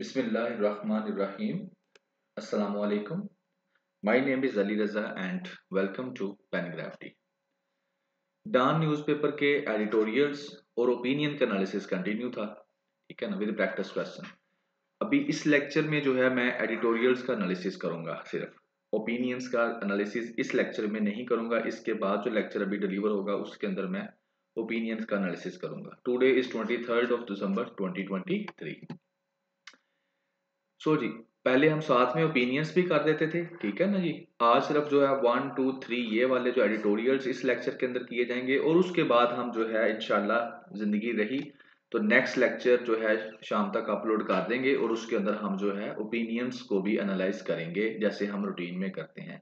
Bismillahirrahmanirrahim. Assalamu alaikum. My name is Zali Raza and welcome to Paragraph D. DAWN newspaper के editorials और opinion का analysis continue था, ठीक है ना, विद प्रैक्टिस क्वेश्चन. अभी इस लेक्चर में जो है मैं एडिटोरियल्स का एनालिसिस करूंगा, सिर्फ ओपिनियंस का एनालिसिस इस लेक्चर में नहीं करूंगा. इसके बाद जो लेक्चर अभी डिलीवर होगा उसके अंदर मैं ओपिनियंस का एनालिसिस करूंगा. टुडे इज 23 दिसंबर 2023. सो जी, पहले हम साथ में ओपिनियंस भी कर देते थे, ठीक है ना जी. आज सिर्फ जो है 1, 2, 3 ये वाले जो एडिटोरियल्स इस लेक्चर के अंदर किए जाएंगे और उसके बाद हम जो है इंशाल्लाह जिंदगी रही तो नेक्स्ट लेक्चर जो है शाम तक अपलोड कर देंगे और उसके अंदर हम जो है ओपिनियंस को भी एनालाइज करेंगे जैसे हम रूटीन में करते हैं.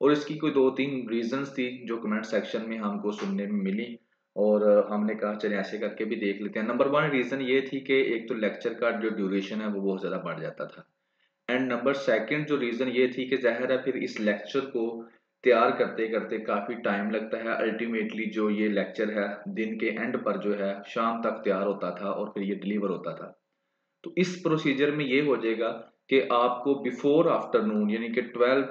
और इसकी कोई 2-3 रीजंस थी जो कमेंट सेक्शन में हमको सुनने में मिली और हमने कहा चले ऐसे करके भी देख लेते हैं. नंबर 1 रीज़न ये थी कि एक तो लेक्चर का जो ड्यूरेशन है वो बहुत ज़्यादा बढ़ जाता था. एंड नंबर 2 जो रीज़न ये थी कि ज़ाहिर है फिर इस लेक्चर को तैयार करते करते काफ़ी टाइम लगता है. अल्टीमेटली जो ये लेक्चर है दिन के एंड पर जो है शाम तक तैयार होता था और फिर ये डिलीवर होता था. तो इस प्रोसीजर में ये हो जाएगा कि आपको बिफोर आफ्टरनून यानी कि 12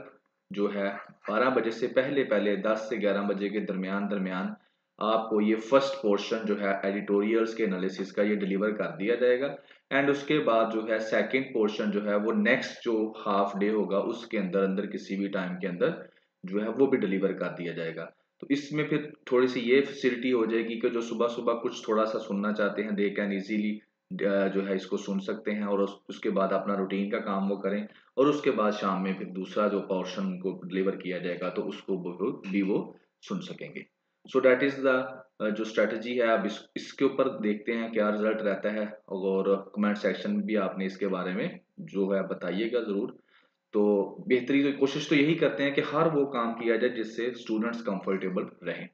जो है 12 बजे से पहले 10 से 11 बजे के दरमियान आपको ये फर्स्ट पोर्शन जो है एडिटोरियल्स के एनालिसिस का ये डिलीवर कर दिया जाएगा. एंड उसके बाद जो है सेकेंड पोर्शन जो है वो नेक्स्ट जो हाफ डे होगा उसके अंदर किसी भी टाइम के अंदर जो है वो भी डिलीवर कर दिया जाएगा. तो इसमें फिर थोड़ी सी ये फैसिलिटी हो जाएगी कि जो सुबह सुबह कुछ थोड़ा सा सुनना चाहते हैं दे कैन ईजीली जो है इसको सुन सकते हैं और उसके बाद अपना रूटीन का काम वो करें और उसके बाद शाम में फिर दूसरा जो पोर्शन को डिलीवर किया जाएगा तो उसको भी वो सुन सकेंगे. सो डैट इज़ द जो स्ट्रेटजी है. अब इसके ऊपर देखते हैं क्या रिजल्ट रहता है और कमेंट सेक्शन में भी आपने इसके बारे में जो है बताइएगा ज़रूर. तो बेहतरीन कोशिश तो यही करते हैं कि हर वो काम किया जाए जिससे स्टूडेंट्स कंफर्टेबल रहें.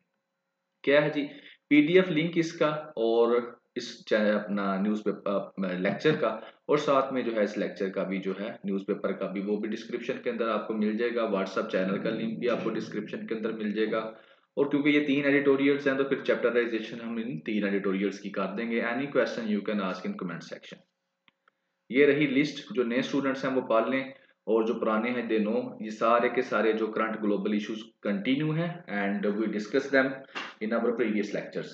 क्या है जी, पीडीएफ लिंक इसका और इस अपना न्यूज़पेपर लेक्चर का और साथ में जो है इस लेक्चर का भी जो है न्यूज़पेपर का भी वो भी डिस्क्रिप्शन के अंदर आपको मिल जाएगा. व्हाट्सअप चैनल का लिंक भी आपको डिस्क्रिप्शन के अंदर मिल जाएगा. और क्योंकि ये 3 एडिटोरियल्स हैं तो फिर चैप्टराइजेशन हम इन 3 एडिटोरियल्स की कर देंगे. Any question you can ask in comment section. ये रही लिस्ट जो नए स्टूडेंट्स हैं वो पाल लें और जो पुराने हैं दे नो. ये सारे के सारे जो करंट ग्लोबल इश्यूज कंटिन्यू हैं and we discuss them in our previous lectures.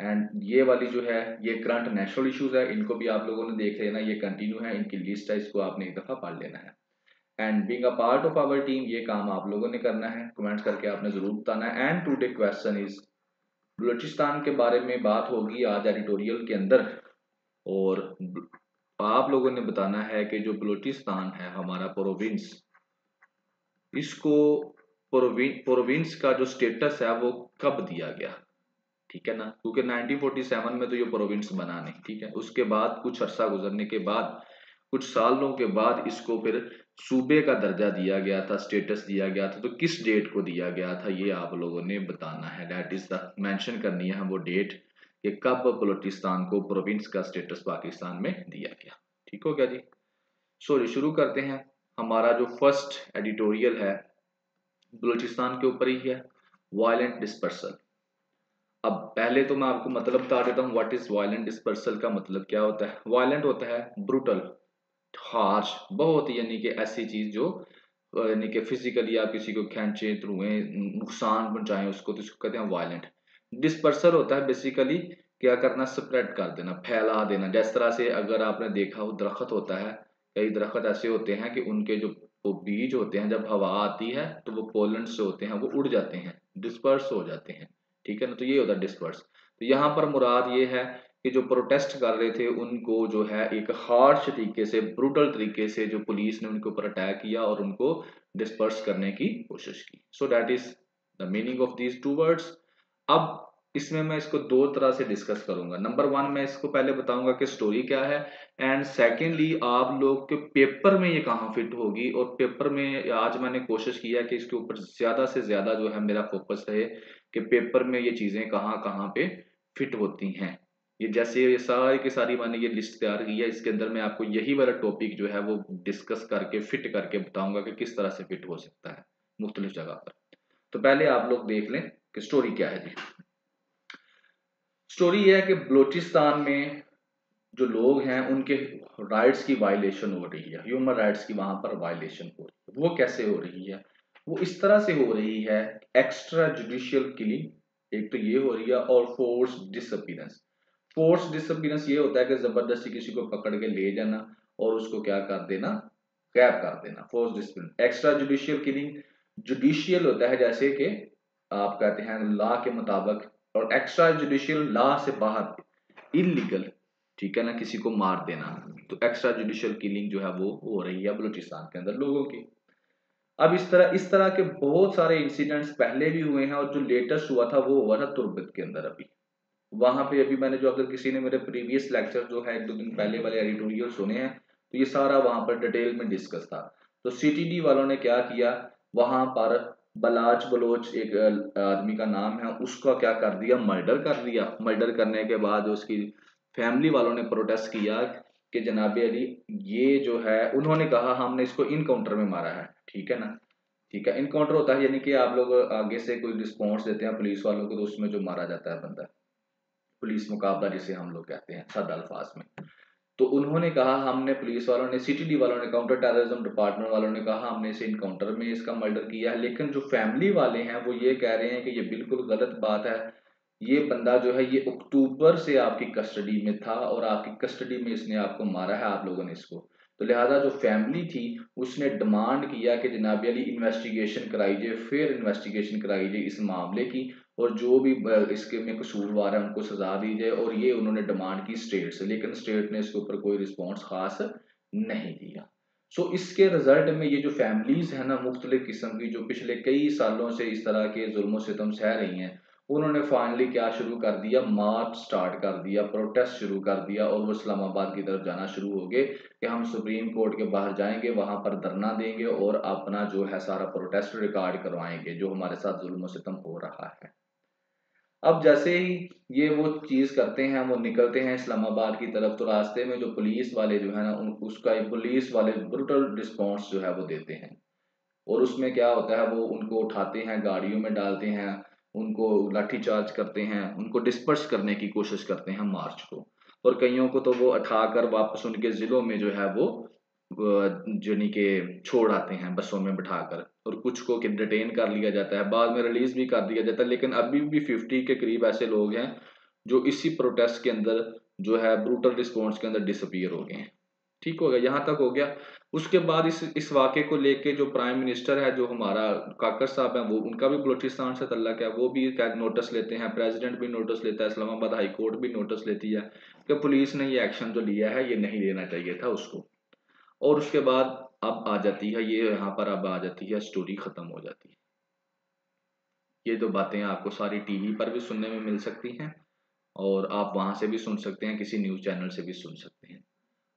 And ये वाली जो है ये करंट नेशनल इश्यूज है, इनको भी आप लोगों ने देख लेना, ये कंटिन्यू है, इनकी लिस्ट है, इसको आपने एक दफ़ा पढ़ लेना है. And being a part of our team ये काम आप लोगों ने करना है, कमेंट्स करके आपने ज़रूर बताना है. And today question is Balochistan के बारे में बात होगी आज एडिटोरियल के अंदर और आप लोगों ने बताना है कि जो बलोचिस्तान है हमारा प्रोविंस, इसको प्रोविंस का जो स्टेटस है वो कब दिया गया, ठीक है ना. क्योंकि 1947 में तो ये प्रोविंस बना नहीं, ठीक है. उसके बाद कुछ अरसा गुजरने के बाद कुछ सालों के बाद इसको फिर सूबे का दर्जा दिया गया था, स्टेटस दिया गया था. तो किस डेट को दिया गया था ये आप लोगों ने बताना है. दैट इज द मेंशन करनी है हम वो डेट कि कब बलोचिस्तान को प्रोविंस का स्टेटस पाकिस्तान में दिया गया. ठीक हो गया जी. सो शुरू करते हैं. हमारा जो फर्स्ट एडिटोरियल है बलोचिस्तान के ऊपर ही है, वायलेंट डिस्पर्सल. अब पहले तो मैं आपको मतलब बता देता हूँ व्हाट इज वायलेंट डिस्पर्सल का मतलब क्या होता है. वायलेंट होता है ब्रूटल, हार्श, बहुत यानी कि ऐसी चीज जो यानी कि फिजिकली आप किसी को खींचे त्रुएं नुकसान पहुंचाएं उसको तो इसको कहते हैं वायलेंट. डिस्पर्सल होता है बेसिकली क्या करना, स्प्रेड कर देना, फैला देना. जिस तरह से अगर आपने देखा हो दरख्त होता है, कई दरख्त ऐसे होते हैं कि उनके जो वो बीज होते हैं जब हवा आती है तो वो पोलन से होते हैं, वो उड़ जाते हैं, डिस्पर्स हो जाते हैं, ठीक है ना. तो ये होता है डिस्पर्स. तो यहाँ पर मुराद ये है कि जो प्रोटेस्ट कर रहे थे उनको जो है एक हार्श तरीके से, ब्रूटल तरीके से जो पुलिस ने उनके ऊपर अटैक किया और उनको डिस्पर्स करने की कोशिश की. So that is the meaning of these two words. अब इसमें मैं इसको 2 तरह से डिस्कस करूंगा. नंबर 1 मैं इसको पहले बताऊंगा कि स्टोरी क्या है एंड सेकेंडली आप लोग के पेपर में ये कहाँ फिट होगी. और पेपर में आज मैंने कोशिश किया कि इसके ऊपर ज़्यादा से ज़्यादा जो है मेरा फोकस रहे कि पेपर में ये चीज़ें कहाँ पे फिट होती हैं. ये जैसे ये सारी की सारी मैंने ये लिस्ट तैयार की है, इसके अंदर मैं आपको यही वाला टॉपिक जो है वो डिस्कस करके फिट करके बताऊँगा कि किस तरह से फिट हो सकता है मुख्तलिफ जगह पर. तो पहले आप लोग देख लें कि स्टोरी क्या है जी. स्टोरी यह है कि बलोचिस्तान में जो लोग हैं उनके राइट्स की वायलेशन हो रही है, ह्यूमन राइट्स की वहाँ पर वायलेशन हो रही है। वो कैसे हो रही है? वो इस तरह से हो रही है, एक्स्ट्रा जुडिशियल किलिंग एक तो ये हो रही है, और फोर्स डिसअपीयरेंस। फोर्स डिसअपीयरेंस ये होता है कि जबरदस्ती किसी को पकड़ के ले जाना और उसको क्या कर देना, गैप कर देना, force disappearance. Extra judicial killing judicial होता है जैसे कि आप कहते हैं लॉ के मुताबिक, और एक्स्ट्रा जुडिशियल लॉ से बाहर इलीगल, ठीक है ना, किसी को मार देना। तो एक्स्ट्रा जुडिशियल किलिंग जो है वो हो रही है बलूचिस्तान के अंदर लोगों की। अब इस तरह के बहुत सारे इंसिडेंट्स पहले भी हुए हैं, और जो लेटेस्ट हुआ था वो हुआ था तुर्बत के अंदर। अभी वहां पे अभी मैंने जो, अगर किसी ने मेरे प्रीवियस लेक्चर जो है 1-2 दिन पहले वाले एडिटोरियल सुने हैं तो ये सारा वहां पर डिटेल में डिस्कस था। तो सीटीडी वालों ने क्या किया, वहां पर बलाच बलोच एक आदमी का नाम है, उसका क्या कर दिया, मर्डर कर दिया। मर्डर करने के बाद उसकी फैमिली वालों ने प्रोटेस्ट किया कि जनाबे अली ये जो है, उन्होंने कहा हमने इसको इनकाउंटर में मारा है, ठीक है ना, ठीक है। इनकाउंटर होता है यानी कि आप लोग आगे से कोई रिस्पॉन्स देते हैं पुलिस वालों को, तो उसमें जो मारा जाता है बंदा, पुलिस मुकाबला जिसे हम लोग कहते हैं सादा अल्फाज में। तो उन्होंने कहा हमने, पुलिस वालों ने, सीटीडी वालों ने, काउंटर टेररिज्म डिपार्टमेंट वालों ने कहा हमने इसे इनकाउंटर में इसका मर्डर किया है। लेकिन जो फैमिली वाले हैं वो ये कह रहे हैं कि ये बिल्कुल गलत बात है, ये बंदा जो है ये अक्टूबर से आपकी कस्टडी में था और आपकी कस्टडी में इसने आपको मारा है, आप लोगों ने इसको। तो लिहाजा जो फैमिली थी उसने डिमांड किया कि जनाब अली इन्वेस्टिगेशन कराइए, फिर इन्वेस्टिगेशन कराइए इस मामले की, और जो भी इसके में कसूरवार है उनको सजा दी जाए। और ये उन्होंने डिमांड की स्टेट से, लेकिन स्टेट ने इसके ऊपर कोई रिस्पॉन्स खास नहीं दिया। सो इसके रिजल्ट में ये जो फैमिलीज़ हैं ना मुख्तलिफ किस्म की, जो पिछले कई सालों से इस तरह के जुल्म सितम सह रही हैं, उन्होंने फाइनली क्या शुरू कर दिया, मार्च स्टार्ट कर दिया, प्रोटेस्ट शुरू कर दिया, और वो इस्लामाबाद की तरफ जाना शुरू हो गए कि हम सुप्रीम कोर्ट के बाहर जाएंगे, वहाँ पर धरना देंगे और अपना जो है सारा प्रोटेस्ट रिकॉर्ड करवाएंगे जो हमारे साथ जुल्म सितम हो रहा है। अब जैसे ही ये वो चीज़ करते हैं, वो निकलते हैं इस्लामाबाद की तरफ, तो रास्ते में जो पुलिस वाले जो है ना उसका पुलिस वाले ब्रूटल रिस्पॉन्स जो है वो देते हैं। और उसमें क्या होता है, वो उनको उठाते हैं, गाड़ियों में डालते हैं, उनको लाठीचार्ज करते हैं, उनको डिस्पर्स करने की कोशिश करते हैं मार्च को। और कईयों को तो वो उठाकर वापस उनके ज़िलों में जो है वो यानी कि छोड़ आते हैं बसों में बिठाकर, और कुछ को डिटेन कर लिया जाता है, बाद में रिलीज भी कर दिया जाता है। लेकिन अभी भी 50 के करीब ऐसे लोग हैं जो इसी प्रोटेस्ट के अंदर जो है ब्रूटल रिस्पॉन्स के अंदर डिसअपीयर हो गए हैं। ठीक हो गया, यहाँ तक हो गया। उसके बाद इस वाक़े को लेके जो प्राइम मिनिस्टर है, जो हमारा काकर साहब है, वो उनका भी बलूचिस्तान से तल्लक है, वो भी नोटिस लेते हैं, प्रेसिडेंट भी नोटिस लेता है, इस्लामाबाद हाई कोर्ट भी नोटिस लेती है कि पुलिस ने ये एक्शन जो लिया है ये नहीं लेना चाहिए था उसको। और उसके बाद अब आ जाती है ये, यहाँ पर अब आ जाती है स्टोरी, ख़त्म हो जाती है। ये तो बातें आपको सारी टीवी पर भी सुनने में मिल सकती हैं, और आप वहाँ से भी सुन सकते हैं, किसी न्यूज़ चैनल से भी सुन सकते हैं।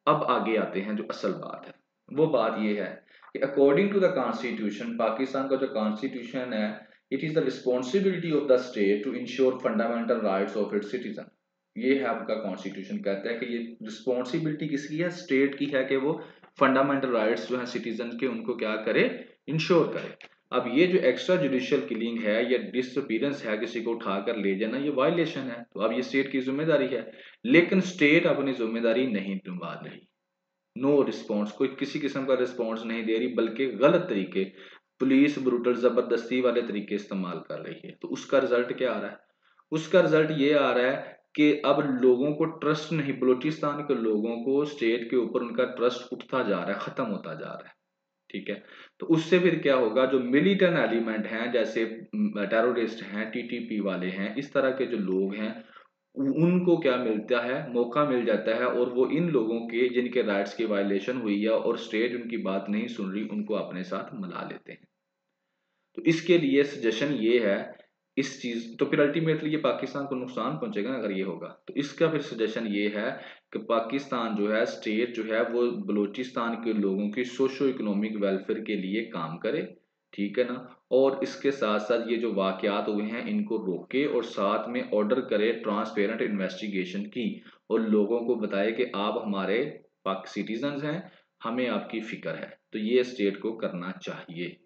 अब आगे आते हैं जो असल बात है, वो बात ये है कि according to the constitution, Pakistan का जो कॉन्स्टिट्यूशन है, it is the responsibility of the state to ensure fundamental rights of its citizen. ये है आपका कॉन्स्टिट्यूशन, कहता है कि ये रिस्पॉन्सिबिलिटी किसकी है, स्टेट की है, कि वो फंडामेंटल राइट्स जो है सिटीजन के उनको क्या करे, इंश्योर करे। अब ये जो एक्स्ट्रा जुडिशियल किलिंग है या डिसअपीयरेंस है, किसी को उठाकर ले जाना, ये वायलेशन है, तो अब ये स्टेट की जिम्मेदारी है। लेकिन स्टेट अपनी जिम्मेदारी नहीं निभा रही, नो रिस्पॉन्स, कोई किसी किस्म का रिस्पॉन्स नहीं दे रही, बल्कि गलत तरीके, पुलिस ब्रूटल जबरदस्ती वाले तरीके इस्तेमाल कर रही है। तो उसका रिजल्ट क्या आ रहा है, उसका रिजल्ट ये आ रहा है कि अब लोगों को ट्रस्ट नहीं, बलूचिस्तान के लोगों को स्टेट के ऊपर उनका ट्रस्ट उठता जा रहा है, ख़त्म होता जा रहा है। ठीक है, तो उससे फिर क्या होगा, जो मिलिटेंट एलिमेंट हैं, जैसे टेररिस्ट हैं, टीटीपी वाले हैं, इस तरह के जो लोग हैं, उनको क्या मिलता है, मौका मिल जाता है, और वो इन लोगों के जिनके राइट्स की वायलेशन हुई है और स्टेट उनकी बात नहीं सुन रही, उनको अपने साथ मिला लेते हैं। तो इसके लिए सजेशन ये है, इस चीज़ तो फिर अल्टीमेटली ये पाकिस्तान को नुकसान पहुंचेगा अगर ये होगा। तो इसका फिर सजेशन ये है कि पाकिस्तान जो है, स्टेट जो है, वो बलूचिस्तान के लोगों की सोशो इकोनॉमिक वेलफेयर के लिए काम करे, ठीक है ना, और इसके साथ साथ ये जो वाक़यात हुए हैं इनको रोके, और साथ में ऑर्डर करे ट्रांसपेरेंट इन्वेस्टिगेशन की, और लोगों को बताए कि आप हमारे पाक सिटीजन हैं, हमें आपकी फ़िक्र है। तो ये स्टेट को करना चाहिए।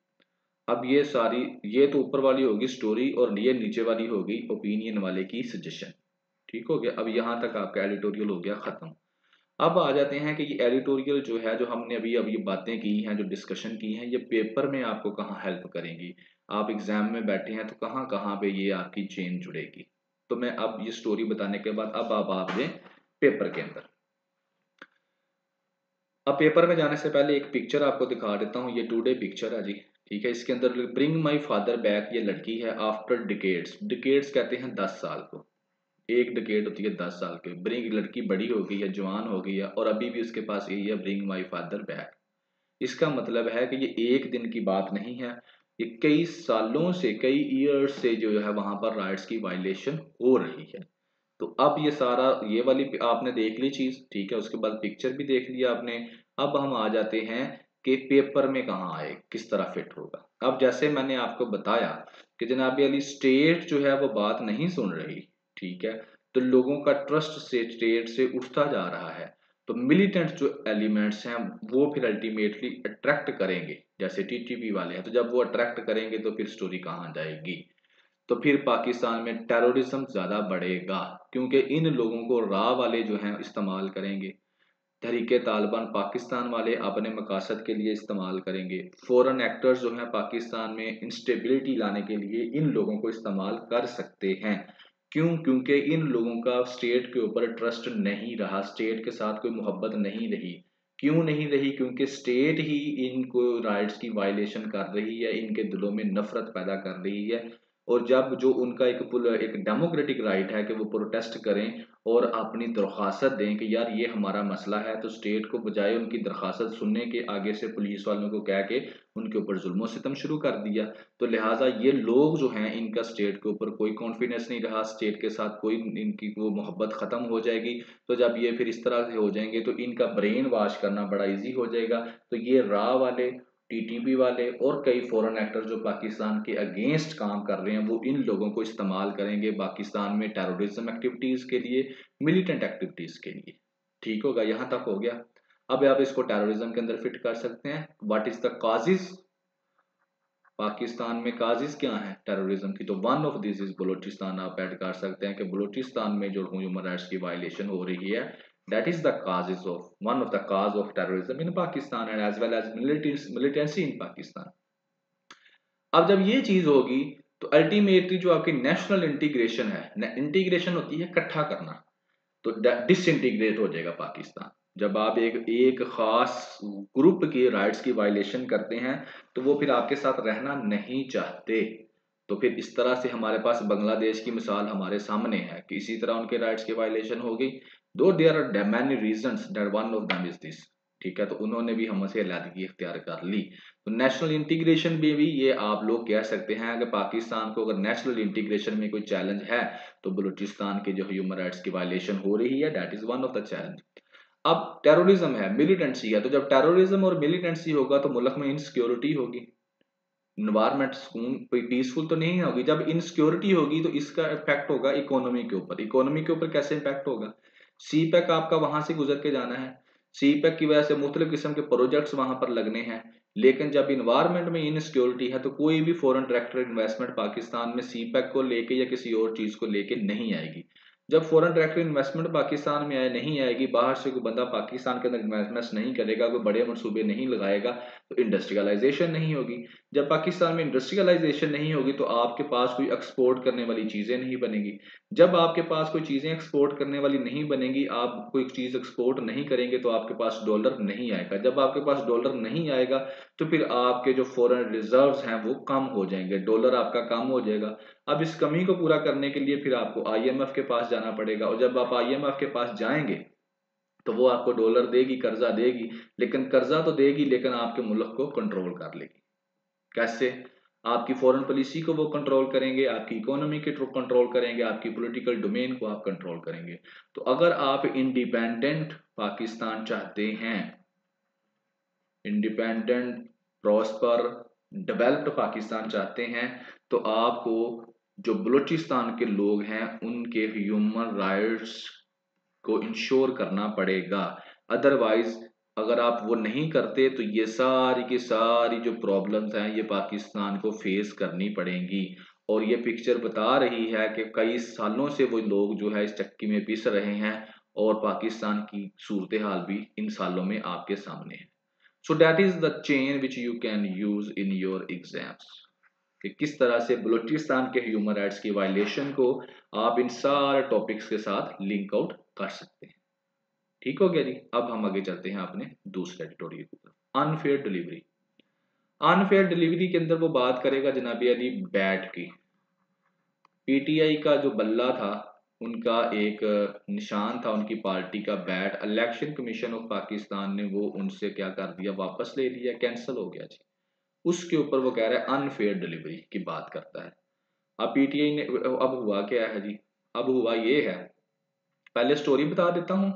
अब ये सारी, ये तो ऊपर वाली होगी स्टोरी, और ये नीचे वाली होगी ओपिनियन वाले की सजेशन। ठीक हो गया, अब यहाँ तक आपका एडिटोरियल हो गया ख़त्म। अब आ जाते हैं कि ये एडिटोरियल जो है, जो हमने अभी अभी बातें की हैं, जो डिस्कशन की हैं, ये पेपर में आपको कहाँ हेल्प करेंगी, आप एग्जाम में बैठे हैं तो कहाँ कहाँ पे ये आपकी चेन जुड़ेगी। तो मैं अब ये स्टोरी बताने के बाद अब आप आते पेपर के अंदर। अब पेपर में जाने से पहले एक पिक्चर आपको दिखा देता हूँ, ये टुडे पिक्चर है जी, ठीक है। इसके अंदर ब्रिंग माय फादर बैक, ये लड़की है आफ्टर डिकेड्स, डिकेड्स कहते हैं 10 साल को, एक डिकेड होती है 10 साल के। ब्रिंग, लड़की बड़ी हो गई है, जवान हो गई है और अभी भी उसके पास यही है, ब्रिंग माय फादर बैक। इसका मतलब है कि ये एक दिन की बात नहीं है, ये कई सालों से, कई ईयर्स से जो है वहाँ पर राइट्स की वायलेशन हो रही है। तो अब ये सारा, ये वाली आपने देख ली चीज़, ठीक है, उसके बाद पिक्चर भी देख लिया आपने। अब हम आ जाते हैं कि पेपर में कहाँ आए, किस तरह फिट होगा। अब जैसे मैंने आपको बताया कि जनाब अली स्टेट जो है वो बात नहीं सुन रही, ठीक है, तो लोगों का ट्रस्ट स्टेट से उठता जा रहा है। तो मिलिटेंट जो एलिमेंट्स हैं वो फिर अल्टीमेटली अट्रैक्ट करेंगे, जैसे टीटीपी वाले हैं, तो जब वो अट्रैक्ट करेंगे तो फिर स्टोरी कहाँ जाएगी, तो फिर पाकिस्तान में टेररिज्म ज़्यादा बढ़ेगा, क्योंकि इन लोगों को राह वाले जो हैं इस्तेमाल करेंगे, तहरीके तालिबान पाकिस्तान वाले अपने मकासद के लिए इस्तेमाल करेंगे, फॉरेन एक्टर्स जो हैं पाकिस्तान में इंस्टेबिलिटी लाने के लिए इन लोगों को इस्तेमाल कर सकते हैं। क्यों? क्योंकि इन लोगों का स्टेट के ऊपर ट्रस्ट नहीं रहा, स्टेट के साथ कोई मोहब्बत नहीं रही। क्यों नहीं रही? क्योंकि स्टेट ही इनको राइट्स की वायलेशन कर रही है, इनके दिलों में नफरत पैदा कर रही है। और जब जो उनका एक डेमोक्रेटिक राइट है कि वो प्रोटेस्ट करें और अपनी दरख्वास्त दें कि यार ये हमारा मसला है, तो स्टेट को बजाय उनकी दरख्वास्त सुनने के आगे से पुलिस वालों को कह के उनके ऊपर जुल्म सितम शुरू कर दिया। तो लिहाजा ये लोग जो हैं, इनका स्टेट के ऊपर कोई कॉन्फिडेंस नहीं रहा, स्टेट के साथ कोई इनकी वो मोहब्बत ख़त्म हो जाएगी। तो जब ये फिर इस तरह से हो जाएंगे तो इनका ब्रेन वाश करना बड़ा ईजी हो जाएगा। तो ये राह वाले, टीटीपी वाले और कई फॉरेन एक्टर जो पाकिस्तान के अगेंस्ट काम कर रहे हैं, वो इन लोगों को इस्तेमाल करेंगे पाकिस्तान में टेररिज्म एक्टिविटीज़ के लिए, मिलिटेंट एक्टिविटीज़ के लिए। ठीक होगा, यहाँ तक हो गया। अब आप इसको टेररिज्म के अंदर फिट कर सकते हैं। What is the causes? Pakistan में काजिज़ क्या हैं टेररिज्म की? तो one of this is Balochistan. आप ऐड कर सकते हैं कि बलोचिस्तान में जो ह्यूमन राइट्स की वायलेशन हो रही है, that is the causes of one of the cause of terrorism in Pakistan and as well as militancy in Pakistan। अब जब ये चीज़ होगी तो अल्टीमेटली जो आपकी नेशनल इंटीग्रेशन है, इंटीग्रेशन होती है इकट्ठा करना, तो डिसइंटीग्रेट हो जाएगा पाकिस्तान। जब आप एक खास ग्रुप के राइट्स की वायलेशन करते हैं तो वो फिर आपके साथ रहना नहीं चाहते। तो फिर इस तरह से हमारे पास बांग्लादेश की मिसाल हमारे सामने है कि इसी तरह उनके राइट्स की वायलेशन हो गई। दो there are many reasons, one of them is this, ठीक है, तो उन्होंने भी हमसे अलहदगी इख्तियार कर ली। तो नेशनल इंटीग्रेशन में भी ये आप लोग कह सकते हैं कि पाकिस्तान को अगर नेशनल इंटीग्रेशन में कोई चैलेंज है तो बलूचिस्तान के जो ह्यूमन राइट्स की वायलेशन हो रही है, that is one of the challenge. अब टेररिज्म है, मिलिटेंसी है, तो जब टेररिज्म और मिलिटेंसी होगा तो मुल्क में इनसिक्योरिटी होगी, इन्वायरमेंट सुकून पीसफुल तो नहीं होगी। जब इनसिक्योरिटी होगी तो इसका इफेक्ट होगा इकोनॉमी के ऊपर। इकोनॉमी के ऊपर कैसे इम्पैक्ट होगा? सीपैक आपका वहाँ से गुजर के जाना है, सीपैक की वजह से मुख्तलिफ किस्म के प्रोजेक्ट्स वहाँ पर लगने हैं। लेकिन जब इन्वायरमेंट में इनसिक्योरिटी है तो कोई भी फॉरेन डायरेक्ट इन्वेस्टमेंट पाकिस्तान में सीपैक को लेके या किसी और चीज़ को लेके नहीं आएगी। जब फॉरेन डायरेक्ट इन्वेस्टमेंट पाकिस्तान में आए नहीं आएगी, बाहर से कोई बंदा पाकिस्तान के अंदर इन्वेस्टमेंट नहीं करेगा, कोई बड़े मनसूबे नहीं लगाएगा, तो इंडस्ट्रियलाइजेशन नहीं होगी। जब पाकिस्तान में इंडस्ट्रियलाइजेशन नहीं होगी तो आपके पास कोई एक्सपोर्ट करने वाली चीज़ें नहीं बनेंगी। जब आपके पास कोई चीज़ें एक्सपोर्ट करने वाली नहीं बनेंगी, आप कोई चीज़ एक्सपोर्ट नहीं करेंगे तो आपके पास डॉलर नहीं आएगा। जब आपके पास डॉलर नहीं आएगा तो फिर आपके जो फॉरेन रिजर्व्स हैं वो कम हो जाएंगे, डॉलर आपका कम हो जाएगा। अब इस कमी को पूरा करने के लिए फिर आपको IMF के पास जाना पड़ेगा, और जब आप IMF के पास जाएंगे तो वो आपको डॉलर देगी, कर्जा देगी, लेकिन कर्जा तो देगी लेकिन आपके मुल्क को कंट्रोल कर लेगी। कैसे? आपकी फॉरेन पॉलिसी को वो कंट्रोल करेंगे, आपकी इकोनॉमी के कंट्रोल करेंगे, आपकी पॉलिटिकल डोमेन को आप कंट्रोल करेंगे। तो अगर आप इंडिपेंडेंट पाकिस्तान चाहते हैं, इंडिपेंडेंट, प्रॉस्पर, डेवलप्ड पाकिस्तान चाहते हैं, तो आपको जो बलूचिस्तान के लोग हैं उनके ह्यूमन राइट्स को इंश्योर करना पड़ेगा। अदरवाइज अगर आप वो नहीं करते तो ये सारी की सारी जो प्रॉब्लम्स हैं ये पाकिस्तान को फेस करनी पड़ेंगी। और ये पिक्चर बता रही है कि कई सालों से वो लोग जो है इस चक्की में पिस रहे हैं और पाकिस्तान की सूरत हाल भी इन सालों में आपके सामने है। So that is the chain which you can use in your exams कि किस तरह से बलूचिस्तान के ह्यूमन राइट्स की वायलेशन को आप इन सारे टॉपिक्स के साथ लिंक आउट कर सकते हैं। ठीक हो गया जी। अब हम आगे चलते हैं अपने दूसरे एडिटोरियल की तरफ, अनफेयर डिलीवरी। अनफेयर डिलीवरी के अंदर वो बात करेगा जनाब अली बैट की। पीटीआई का जो बल्ला था उनका एक निशान था, उनकी पार्टी का bat. Election commission of Pakistan ने वो उनसे क्या कर दिया, वापस ले लिया, कैंसिल हो गया जी। उसके ऊपर वो कह रहा है अनफेयर डिलीवरी की बात करता है। अब पीटीआई ने, अब हुआ क्या है जी, अब हुआ ये है, पहले स्टोरी बता देता हूँ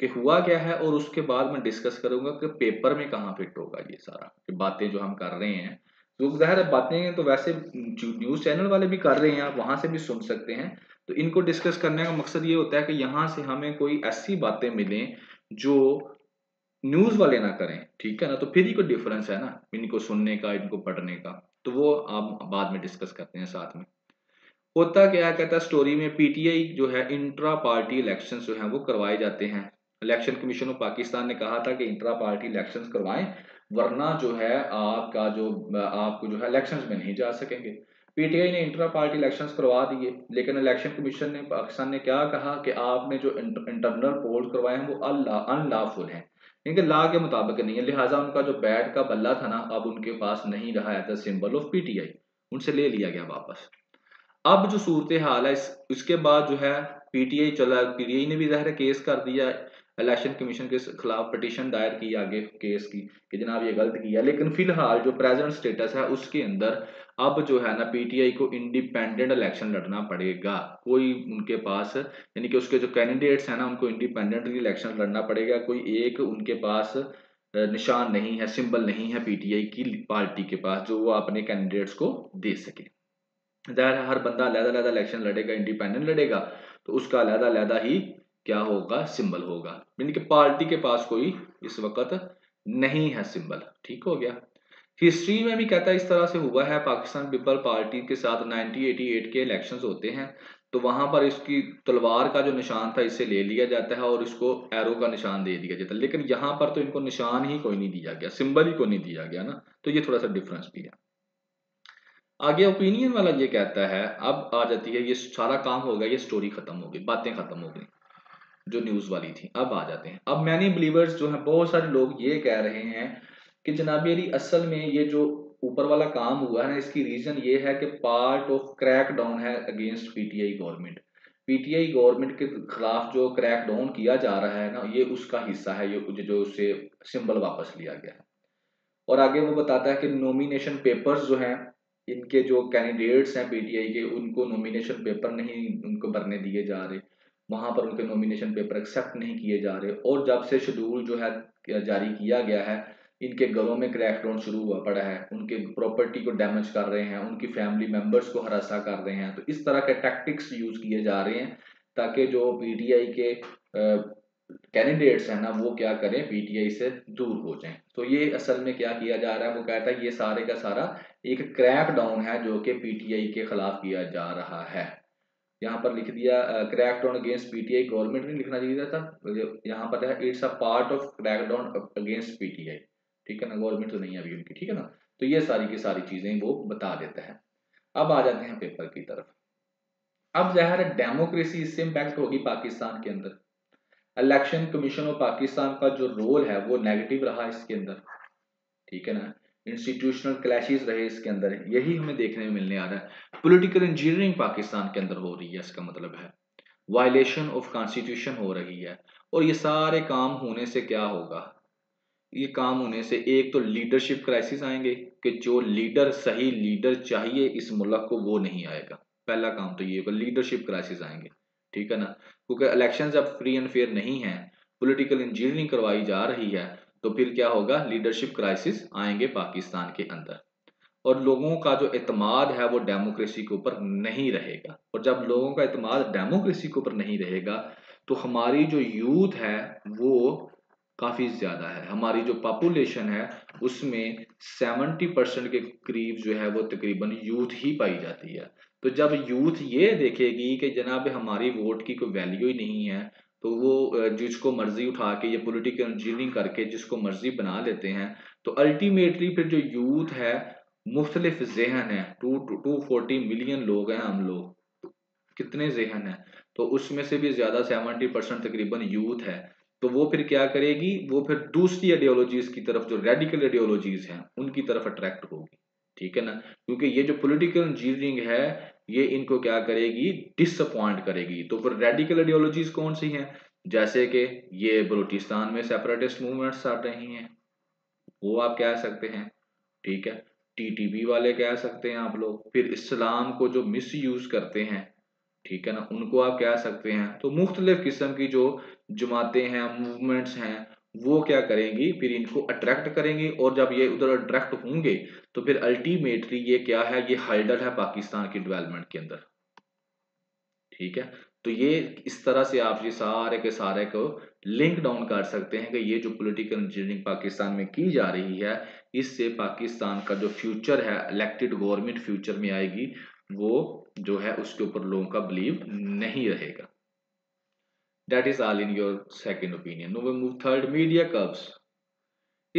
कि हुआ क्या है और उसके बाद मैं डिस्कस करूंगा कि पेपर में कहाँ फिट होगा ये सारा बातें जो हम कर रहे हैं। तो ज़ाहिर है बातें तो वैसे न्यूज़ चैनल वाले भी कर रहे हैं, आप वहाँ से भी सुन सकते हैं। तो इनको डिस्कस करने का मकसद ये होता है कि यहाँ से हमें कोई ऐसी बातें मिलें जो न्यूज़ वाले ना करें, ठीक है ना। तो फिर ही कोई डिफरेंस है ना इनको सुनने का, इनको पढ़ने का। तो वो आप बाद में डिस्कस करते हैं। साथ में होता क्या कहता है स्टोरी में, पीटीआई जो है इंट्रा पार्टी इलेक्शन जो है वो करवाए जाते हैं। इलेक्शन कमीशन ऑफ पाकिस्तान ने कहा था कि इंट्रा पार्टी इलेक्शंस करवाएं वरना जो है आपका जो आपको जो है इलेक्शंस में नहीं जा सकेंगे। पीटीआई ने इंट्रा पार्टी इलेक्शंस करवा दिए, लेकिन इलेक्शन कमीशन ने पाकिस्तान ने क्या कहा कि आपने जो इंटरनल पोल करवाए हैं वो अनलॉफुल हैं, इनके लॉ के मुताबिक नहीं है। लिहाजा उनका जो बैट का बल्ला था ना अब उनके पास नहीं रहा है, द सिंबल ऑफ पीटीआई उनसे ले लिया गया वापस। अब जो सूरत हाल है इसके बाद जो है पीटीआई चला, पीटीआई ने भी ज़ाहिर केस कर दिया, इलेक्शन कमीशन के खिलाफ पटिशन दायर की आगे केस की कि जनाब ये गलत किया। लेकिन फिलहाल जो प्रेजेंट स्टेटस है उसके अंदर अब जो है ना पीटीआई को इंडिपेंडेंट इलेक्शन लड़ना पड़ेगा। कोई उनके पास यानी कि उसके जो कैंडिडेट्स हैं ना उनको इंडिपेंडेंटली इलेक्शन लड़ना पड़ेगा। कोई एक उनके पास निशान नहीं है, सिंबल नहीं है पीटीआई की पार्टी के पास जो वो अपने कैंडिडेट्स को दे सके। ज़ाहिर है हर बंदा अलग-अलग इलेक्शन लड़ेगा, इंडिपेंडेंट लड़ेगा, तो उसका अलग-अलग ही क्या होगा, सिंबल होगा। यानी कि पार्टी के पास कोई इस वक्त नहीं है सिंबल। ठीक हो गया। हिस्ट्री में भी कहता है इस तरह से हुआ है, पाकिस्तान पीपल पार्टी के साथ 1988 के इलेक्शंस होते हैं तो वहां पर इसकी तलवार का जो निशान था इसे ले लिया जाता है और इसको एरो का निशान दे दिया जाता है। लेकिन यहाँ पर तो इनको निशान ही कोई नहीं दिया गया, सिंबल ही कोई नहीं दिया गया ना, तो ये थोड़ा सा डिफरेंस भी है। आगे ओपिनियन वाला ये कहता है, अब आ जाती है ये सारा काम हो गया, ये स्टोरी खत्म हो गई, बातें खत्म हो गई जो न्यूज़ वाली थी। अब आ जाते हैं, अब मैनी बिलीवर्स जो है बहुत सारे लोग ये कह रहे हैं कि जनाब ये असल में ये जो ऊपर वाला काम हुआ है इसकी रीज़न ये है कि पार्ट ऑफ क्रैक डाउन है against PTI government. PTI government के खिलाफ जो क्रैक डाउन किया जा रहा है ना ये उसका हिस्सा है, ये जो उससे सिंबल वापस लिया गया है। और आगे वो बताता है कि नॉमिनेशन पेपर्स जो हैं इनके जो कैंडिडेट्स हैं पीटीआई के उनको नॉमिनेशन पेपर नहीं उनको भरने दिए जा रहे, वहाँ पर उनके नॉमिनेशन पेपर एक्सेप्ट नहीं किए जा रहे। और जब से शेड्यूल जो है जारी किया गया है इनके घरों में क्रैकडाउन शुरू हुआ पड़ा है, उनके प्रॉपर्टी को डैमेज कर रहे हैं, उनकी फैमिली मेंबर्स को हरासा कर रहे हैं। तो इस तरह के टैक्टिक्स यूज किए जा रहे हैं ताकि जो पीटीआई के कैंडिडेट्स हैं ना वो क्या करें, पीटीआई से दूर हो जाएं। तो ये असल में क्या किया जा रहा है, वो कहता है ये सारे का सारा एक क्रैकडाउन है जो कि पीटीआई के खिलाफ किया जा रहा है। यहाँ पर लिख दिया crack down against PTI government नहीं लिखना चाहिए था, यहाँ पर है it's a part of crack down against PTI, ठीक है ना, गवर्नमेंट तो नहीं अभी उनकी, ठीक है ना। तो ये सारी की सारी चीजें वो बता देता है। अब आ जाते हैं पेपर की तरफ। अब जाहिर है डेमोक्रेसी इससे इम्पैक्ट होगी पाकिस्तान के अंदर। इलेक्शन कमीशन ऑफ पाकिस्तान का जो रोल है वो नेगेटिव रहा इसके अंदर, ठीक है ना। इंस्टीट्यूशनल क्लैशेस रहे इसके अंदर, यही हमें देखने में मिलने आ रहा है। पॉलिटिकल इंजीनियरिंग पाकिस्तान के अंदर हो रही है, इसका मतलब है वायलेशन ऑफ कॉन्स्टिट्यूशन हो रही है। और ये सारे काम होने से क्या होगा, ये काम होने से एक तो लीडरशिप क्राइसिस आएंगे कि जो लीडर सही लीडर चाहिए इस मुल्क को वो नहीं आएगा। पहला काम तो ये होगा, लीडरशिप क्राइसिस आएंगे, ठीक है ना, क्योंकि इलेक्शंस अब फ्री एंड फेयर नहीं है, पॉलिटिकल इंजीनियरिंग करवाई जा रही है। तो फिर क्या होगा, लीडरशिप क्राइसिस आएंगे पाकिस्तान के अंदर और लोगों का जो एतमाद है वो डेमोक्रेसी के ऊपर नहीं रहेगा। और जब लोगों का एतमाद डेमोक्रेसी के ऊपर नहीं रहेगा तो हमारी जो यूथ है वो काफ़ी ज़्यादा है, हमारी जो पॉपुलेशन है उसमें 70% के करीब जो है वो तकरीबन यूथ ही पाई जाती है। तो जब यूथ ये देखेगी कि जनाब हमारी वोट की कोई वैल्यू ही नहीं है तो वो जिसको मर्जी उठा के ये पॉलिटिकल इंजीनियरिंग करके जिसको मर्जी बना लेते हैं। तो अल्टीमेटली फिर जो यूथ है मुख्तलिफ जहन है, 240 मिलियन लोग हैं हम लोग, कितने जहन हैं, तो उसमें से भी ज़्यादा 70% तकरीबन यूथ है। तो वो फिर क्या करेगी, वो फिर दूसरी आइडियोलॉजीज़ की तरफ, जो रेडिकल आइडियोलॉजीज़ हैं उनकी तरफ अट्रैक्ट होगी, ठीक है ना, क्योंकि ये जो पॉलिटिकल इंजीनियरिंग है ये इनको क्या करेगी, डिसअपॉइंट करेगी। तो फिर रेडिकल आइडियोलॉजीज कौन सी हैं, जैसे कि ये बलूचिस्तान में सेपरेटिस्ट मूवमेंट्स आ रही हैं, वो आप कह सकते हैं, ठीक है, टीटीपी वाले कह सकते हैं आप लोग, फिर इस्लाम को जो मिसयूज करते हैं, ठीक है ना, उनको आप कह सकते हैं। तो मुख्तलिफ किस्म की जो जमातें हैं, मूवमेंट्स हैं, वो क्या करेंगी, फिर इनको अट्रैक्ट करेंगी, और जब ये उधर अट्रैक्ट होंगे तो फिर अल्टीमेटली ये क्या है, ये हल्डर है पाकिस्तान की डेवलपमेंट के अंदर, ठीक है। तो ये इस तरह से आप ये सारे के सारे को लिंक डाउन कर सकते हैं कि ये जो पॉलिटिकल इंजीनियरिंग पाकिस्तान में की जा रही है, इससे पाकिस्तान का जो फ्यूचर है, इलेक्टेड गवर्नमेंट फ्यूचर में आएगी, वो जो है उसके ऊपर लोगों का बिलीव नहीं रहेगा। That is all in your second opinion. Now we move third, media curves.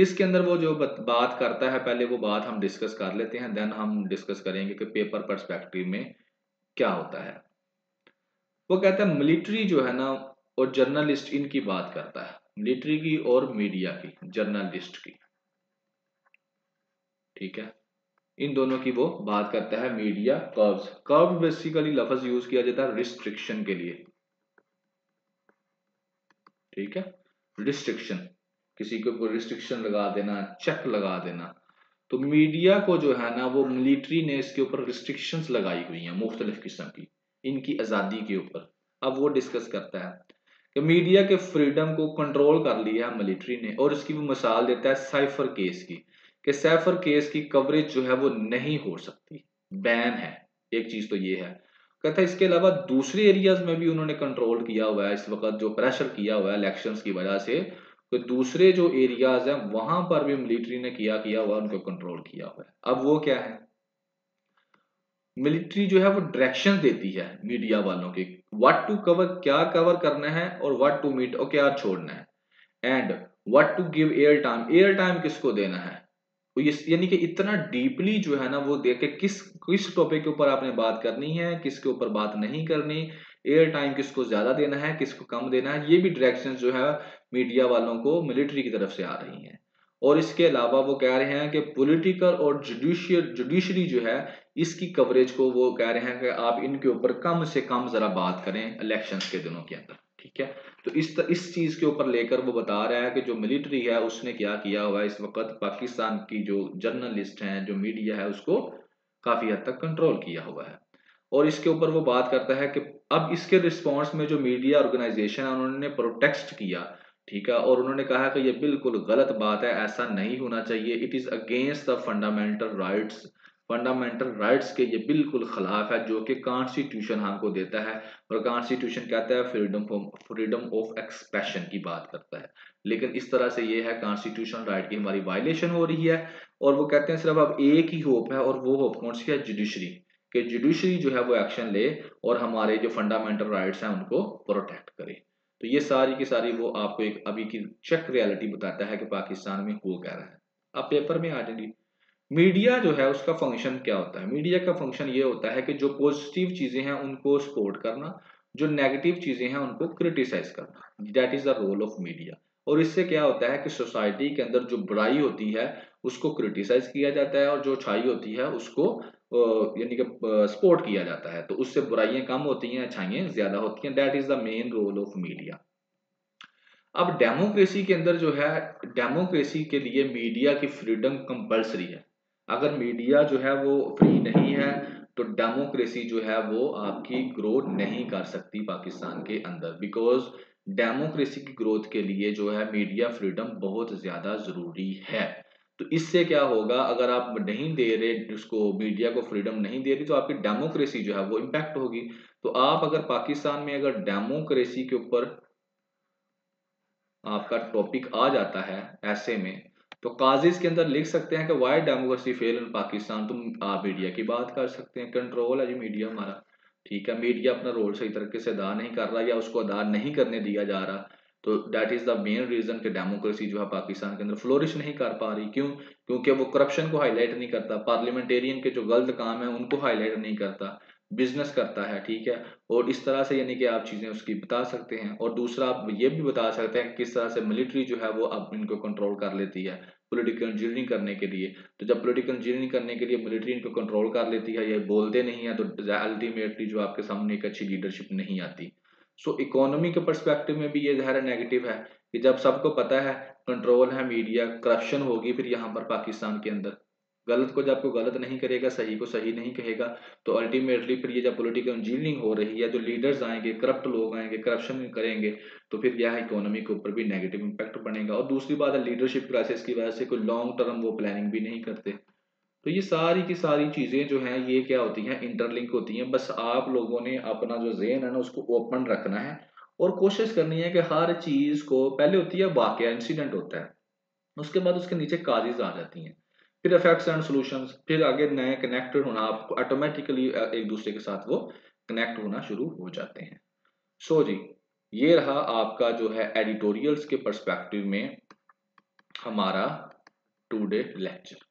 इसके अंदर वो जो बात करता है, पहले वो बात हम डिस्कस कर लेते हैं, देन हम डिस्कस करेंगे कि पेपर परस्पेक्टिव में क्या होता है। वो कहता है मिलिट्री जो है ना और जर्नलिस्ट, इनकी बात करता है, मिलिट्री की और मीडिया की, जर्नलिस्ट की, ठीक है, इन दोनों की वो बात करता है। मीडिया कर्व्स, कर्व बेसिकली लफ्ज यूज किया जाता है रिस्ट्रिक्शन के लिए, ठीक है, रिस्ट्रिक्शन, किसी के ऊपर रिस्ट्रिक्शन लगा देना, चेक लगा देना। तो मीडिया को जो है ना वो मिलिट्री ने इसके ऊपर रिस्ट्रिक्शंस लगाई हुई हैं मुख्तलिफ किस्म की, इनकी आज़ादी के ऊपर। अब वो डिस्कस करता है कि मीडिया के फ्रीडम को कंट्रोल कर लिया है मिलिट्री ने, और इसकी वो मिसाल देता है साइफर केस की, कि साइफर केस की कवरेज जो है वो नहीं हो सकती, बैन है, एक चीज़ तो ये है। कहता है इसके अलावा दूसरे एरियाज में भी उन्होंने कंट्रोल किया हुआ है, इस वक्त जो प्रेशर किया हुआ है इलेक्शंस की वजह से, तो दूसरे जो एरियाज हैं वहां पर भी मिलिट्री ने किया हुआ, उनको कंट्रोल किया हुआ है। अब वो क्या है, मिलिट्री जो है वो डायरेक्शन देती है मीडिया वालों के, व्हाट टू कवर, क्या कवर करना है, और व्हाट टू मीट और क्या छोड़ना है, and what to give air time, air time किसको देना है। यानी कि इतना डीपली जो है ना वो देख के किस टॉपिक के ऊपर आपने बात करनी है, किसके ऊपर बात नहीं करनी, एयर टाइम किसको ज्यादा देना है, किसको कम देना है, ये भी डायरेक्शंस जो है मीडिया वालों को मिलिट्री की तरफ से आ रही हैं। और इसके अलावा वो कह रहे हैं कि पॉलिटिकल और जुडिशरी जो है इसकी कवरेज को वो कह रहे हैं कि आप इनके ऊपर कम से कम जरा बात करें इलेक्शंस के दिनों के अंदर, ठीक है। तो इस चीज के ऊपर लेकर वो बता रहा है कि जो मिलिट्री है उसने क्या किया हुआ है, इस वक्त पाकिस्तान की जो जर्नलिस्ट हैं, जो मीडिया है, उसको काफी हद तक कंट्रोल किया हुआ है। और इसके ऊपर वो बात करता है कि अब इसके रिस्पांस में जो मीडिया ऑर्गेनाइजेशन है उन्होंने प्रोटेस्ट किया, ठीक है, और उन्होंने कहा कि ये बिल्कुल गलत बात है, ऐसा नहीं होना चाहिए, it is against the fundamental rights, fundamental rights के ये बिल्कुल खिलाफ है जो कि कॉन्स्टिट्यूशन हमको देता है। और कॉन्स्टिट्यूशन कहता है फ्रीडम ऑफ एक्सप्रेशन की बात करता है, लेकिन इस तरह से ये है कॉन्स्टिट्यूशन राइट की हमारी वायलेशन हो रही है। और वो कहते हैं सिर्फ अब एक ही होप है, और वो होप कौन सी है, जुडिशरी, कि जुडिशरी जो है वो एक्शन ले और हमारे जो फंडामेंटल राइट्स हैं उनको प्रोटेक्ट करे। तो ये सारी की सारी वो आपको एक अभी की चेक रियलिटी बताता है कि पाकिस्तान में हो क्या रहा है। अब पेपर में आ जाएंगी, मीडिया जो है उसका फंक्शन क्या होता है। मीडिया का फंक्शन ये होता है कि जो पॉजिटिव चीजें हैं उनको सपोर्ट करना, जो नेगेटिव चीजें हैं उनको क्रिटिसाइज करना, that is the role of media. और इससे क्या होता है कि सोसाइटी के अंदर जो बुराई होती है उसको क्रिटिसाइज किया जाता है, और जो अच्छाई होती है उसको यानी कि सपोर्ट किया जाता है। तो उससे बुराइयां कम होती हैं, अच्छाइयां ज्यादा होती हैं, that is the main role of media. अब डेमोक्रेसी के अंदर जो है, डेमोक्रेसी के लिए मीडिया की फ्रीडम कंपल्सरी है। अगर मीडिया जो है वो फ्री नहीं है तो डेमोक्रेसी जो है वो आपकी ग्रोथ नहीं कर सकती पाकिस्तान के अंदर, बिकॉज डेमोक्रेसी की ग्रोथ के लिए जो है मीडिया फ्रीडम बहुत ज़्यादा ज़रूरी है। तो इससे क्या होगा, अगर आप नहीं दे रहे उसको, मीडिया को फ्रीडम नहीं दे रही, तो आपकी डेमोक्रेसी जो है वो इम्पैक्ट होगी। तो आप अगर पाकिस्तान में अगर डेमोक्रेसी के ऊपर आपका टॉपिक आ जाता है ऐसे में, तो काजिज के अंदर लिख सकते हैं कि why democracy fail in Pakistan, तुम आप मीडिया की बात कर सकते हैं, कंट्रोल है जी मीडिया हमारा। ठीक है, मीडिया अपना रोल सही तरीके से अदा नहीं कर रहा या उसको अदा नहीं करने दिया जा रहा, तो that is the main reason कि डेमोक्रेसी जो है पाकिस्तान के अंदर फ्लोरिश नहीं कर पा रही। क्यों? क्योंकि वो करप्शन को हाईलाइट नहीं करता, पार्लियामेंटेरियन के जो गलत काम है उनको हाईलाइट नहीं करता, बिजनेस करता है, ठीक है। और इस तरह से यानी कि आप चीज़ें उसकी बता सकते हैं। और दूसरा आप ये भी बता सकते हैं कि किस तरह से मिलिट्री जो है वो अब इनको कंट्रोल कर लेती है पॉलिटिकल इंजीनियरिंग करने के लिए। तो जब पॉलिटिकल इंजीनियरिंग करने के लिए मिलिट्री इनको कंट्रोल कर लेती है, ये बोलते नहीं है, तो अल्टीमेटली जो आपके सामने एक अच्छी लीडरशिप नहीं आती। सो इकोनॉमी के परस्पेक्टिव में भी ये ज़ाहिर नेगेटिव है कि जब सबको पता है कंट्रोल है मीडिया, करप्शन होगी, फिर यहाँ पर पाकिस्तान के अंदर गलत को जब को गलत नहीं करेगा, सही को सही नहीं कहेगा, तो अल्टीमेटली फिर ये जब पॉलिटिकल इंजीनियरिंग हो रही है, जो लीडर्स आएंगे, करप्ट लोग आएंगे, करप्शन करेंगे, तो फिर यह इकोनॉमी के ऊपर भी नेगेटिव इम्पैक्ट बनेगा। और दूसरी बात है लीडरशिप क्राइसिस की वजह से कोई लॉन्ग टर्म वो प्लानिंग भी नहीं करते। तो ये सारी की सारी चीज़ें जो हैं ये क्या होती हैं, इंटरलिंक होती हैं। बस आप लोगों ने अपना जो ज़हन है ना उसको ओपन रखना है और कोशिश करनी है कि हर चीज़ को, पहले होती है वाकया, इंसिडेंट होता है, उसके बाद उसके नीचे काजेज आ जाती हैं, फिर इफेक्ट्स एंड सॉल्यूशंस, फिर आगे नए कनेक्टेड होना, आपको ऑटोमेटिकली एक दूसरे के साथ वो कनेक्ट होना शुरू हो जाते हैं। सो जी ये रहा आपका जो है एडिटोरियल्स के पर्सपेक्टिव में हमारा टुडे लेक्चर,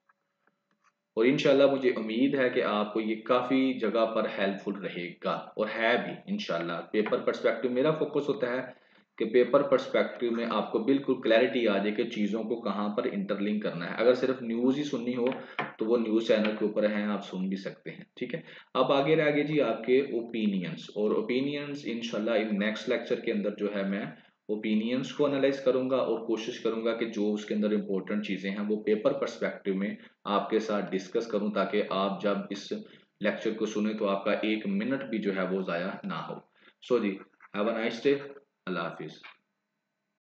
और इंशाल्लाह मुझे उम्मीद है कि आपको ये काफ़ी जगह पर हेल्पफुल रहेगा और है भी इंशाल्लाह। पेपर पर्सपेक्टिव मेरा फोकस होता है कि पेपर पर्सपेक्टिव में आपको बिल्कुल क्लैरिटी आ जाए कि चीज़ों को कहाँ पर इंटरलिंक करना है। अगर सिर्फ न्यूज़ ही सुननी हो तो वो न्यूज़ चैनल के ऊपर हैं, आप सुन भी सकते हैं, ठीक है। अब आगे रह गए जी आपके ओपिनियंस, और ओपिनियंस इंशाल्लाह इन नेक्स्ट लेक्चर के अंदर जो है मैं ओपिनियंस को एनालाइज करूँगा और कोशिश करूँगा कि जो उसके अंदर इम्पोर्टेंट चीज़ें हैं वो पेपर पर्सपेक्टिव में आपके साथ डिस्कस करूँ, ताकि आप जब इस लेक्चर को सुने तो आपका एक मिनट भी जो है वो ज़ाया ना हो। सो जी हैव अ नाइस डे, अल्लाह हाफिज़।